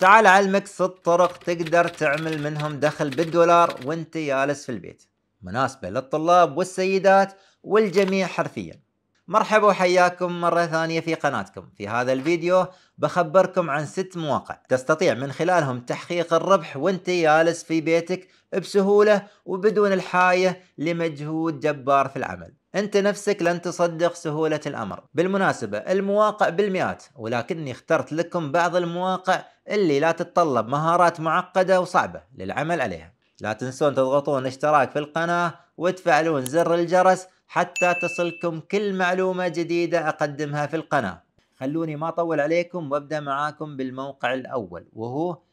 تعال أعلمك 6 طرق تقدر تعمل منهم دخل بالدولار وانت جالس في البيت، مناسبة للطلاب والسيدات والجميع حرفيا. مرحبا وحياكم مرة ثانية في قناتكم. في هذا الفيديو بخبركم عن 6 مواقع تستطيع من خلالهم تحقيق الربح وانت جالس في بيتك بسهولة وبدون الحاجة لمجهود جبار في العمل. انت نفسك لن تصدق سهولة الامر. بالمناسبة المواقع بالمئات، ولكني اخترت لكم بعض المواقع اللي لا تتطلب مهارات معقدة وصعبة للعمل عليها. لا تنسون تضغطون اشتراك في القناة وتفعلون زر الجرس حتى تصلكم كل معلومة جديدة أقدمها في القناة. خلوني ما أطول عليكم وأبدأ معاكم بالموقع الأول، وهو